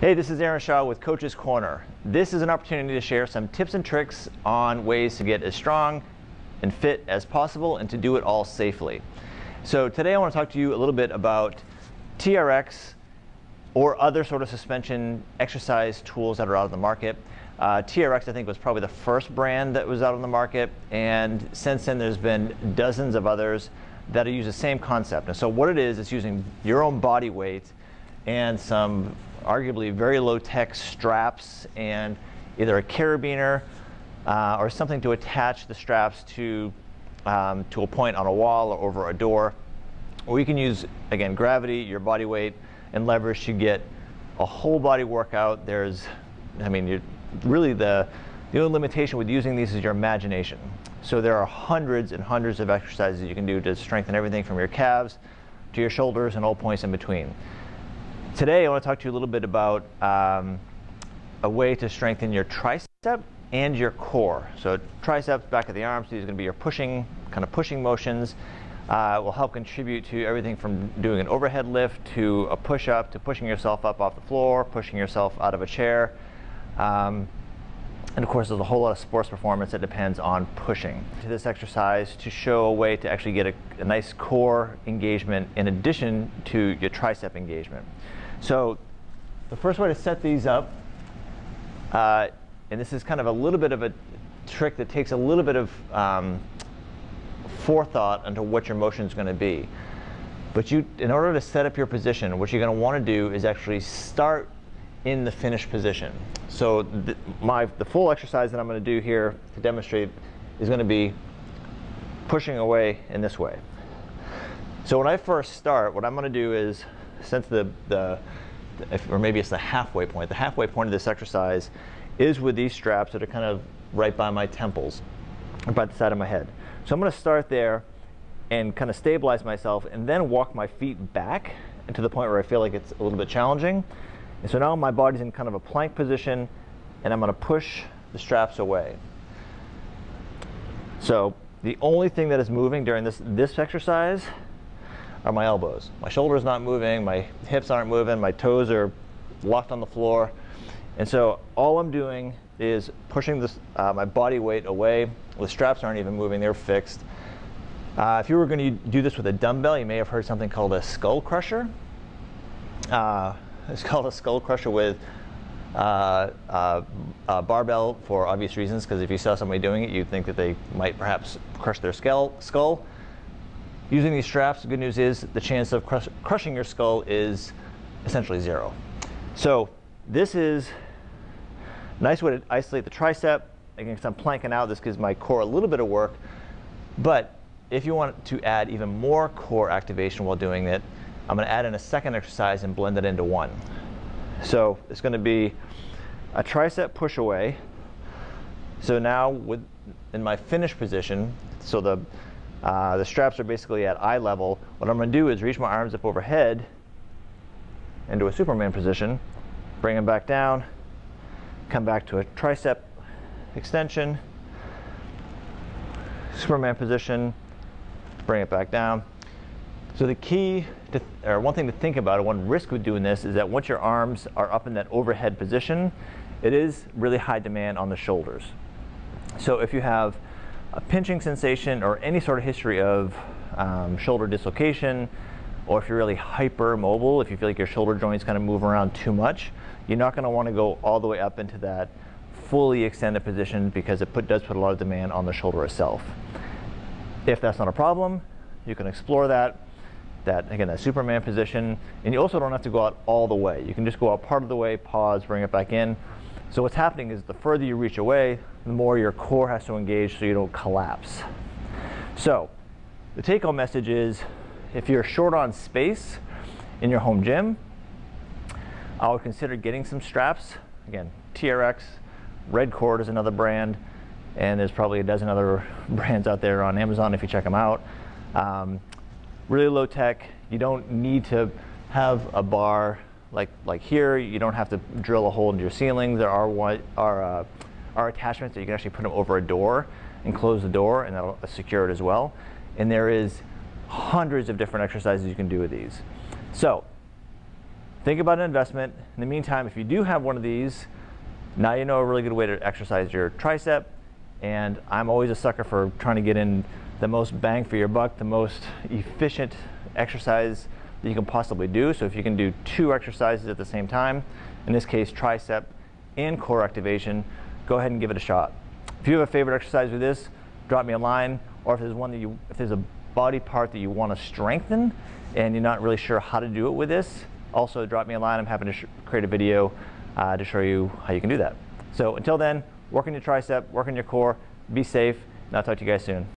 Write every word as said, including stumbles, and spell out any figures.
Hey, this is Aaron Shaw with Coaches Corner. This is an opportunity to share some tips and tricks on ways to get as strong and fit as possible and to do it all safely. So today I want to talk to you a little bit about T R X or other sort of suspension exercise tools that are out of the market. Uh, T R X, I think, was probably the first brand that was out on the market, and since then there's been dozens of others that use the same concept. And so what it is, it's using your own body weight and some arguably very low-tech straps and either a carabiner uh, or something to attach the straps to, um, to a point on a wall or over a door. Or you can use, again, gravity, your body weight, and leverage to get a whole body workout. There's, I mean, you're really the, the only limitation with using these is your imagination. So there are hundreds and hundreds of exercises you can do to strengthen everything from your calves to your shoulders and all points in between. Today I want to talk to you a little bit about um, a way to strengthen your tricep and your core. So triceps, back of the arms, these are going to be your pushing, kind of pushing motions. Uh, will help contribute to everything from doing an overhead lift to a push-up to pushing yourself up off the floor, pushing yourself out of a chair. Um, and of course, there's a whole lot of sports performance that depends on pushing. To this exercise to show a way to actually get a, a nice core engagement in addition to your tricep engagement. So the first way to set these up, uh, and this is kind of a little bit of a trick that takes a little bit of um, forethought into what your motion is going to be. But you, in order to set up your position, what you're going to want to do is actually start in the finished position. So the, my, the full exercise that I'm going to do here to demonstrate is going to be pushing away in this way. So when I first start, what I'm going to do is, since the, the if, or maybe it's the halfway point, the halfway point of this exercise is with these straps that are kind of right by my temples, or by the side of my head. So I'm going to start there and kind of stabilize myself and then walk my feet back to the point where I feel like it's a little bit challenging. And so now my body's in kind of a plank position, and I'm going to push the straps away. So the only thing that is moving during this, this exercise are my elbows. My shoulder's not moving, my hips aren't moving, my toes are locked on the floor. And so all I'm doing is pushing this, uh, my body weight away. The straps aren't even moving, they're fixed. Uh, if you were going to do this with a dumbbell, you may have heard something called a skull crusher. Uh, It's called a skull crusher with uh, uh, a barbell for obvious reasons, because if you saw somebody doing it, you'd think that they might perhaps crush their skull. Using these straps, the good news is the chance of crush crushing your skull is essentially zero. So this is a nice way to isolate the tricep. Again, because I'm planking out, this gives my core a little bit of work. But if you want to add even more core activation while doing it, I'm going to add in a second exercise and blend it into one. So it's going to be a tricep push away. So now with, in my finished position, so the, uh, the straps are basically at eye level, what I'm going to do is reach my arms up overhead into a Superman position, bring them back down, come back to a tricep extension, Superman position, bring it back down. So the key, to, or one thing to think about, or one risk with doing this, is that once your arms are up in that overhead position, it is really high demand on the shoulders. So if you have a pinching sensation or any sort of history of um, shoulder dislocation, or if you're really hypermobile, if you feel like your shoulder joints kind of move around too much, you're not going to want to go all the way up into that fully extended position, because it put, does put a lot of demand on the shoulder itself. If that's not a problem, you can explore that. That, again, that Superman position. And you also don't have to go out all the way. You can just go out part of the way, pause, bring it back in. So what's happening is the further you reach away, the more your core has to engage so you don't collapse. So the take-home message is, if you're short on space in your home gym, I would consider getting some straps. Again, T R X, Redcord is another brand, and there's probably a dozen other brands out there on Amazon if you check them out. Um, Really low tech. You don't need to have a bar like like here. You don't have to drill a hole into your ceiling. There are one, are, uh, are attachments that you can actually put them over a door and close the door, and that'll secure it as well. And there is hundreds of different exercises you can do with these. So think about an investment. In the meantime, if you do have one of these, now you know a really good way to exercise your tricep. And I'm always a sucker for trying to get in the most bang for your buck, the most efficient exercise that you can possibly do. So if you can do two exercises at the same time, in this case tricep and core activation, go ahead and give it a shot. If you have a favorite exercise with this, drop me a line, or if there's one that you, if there's a body part that you want to strengthen and you're not really sure how to do it with this, also drop me a line. I'm happy to sh create a video uh, to show you how you can do that. So until then, work on your tricep, work on your core, be safe, and I'll talk to you guys soon.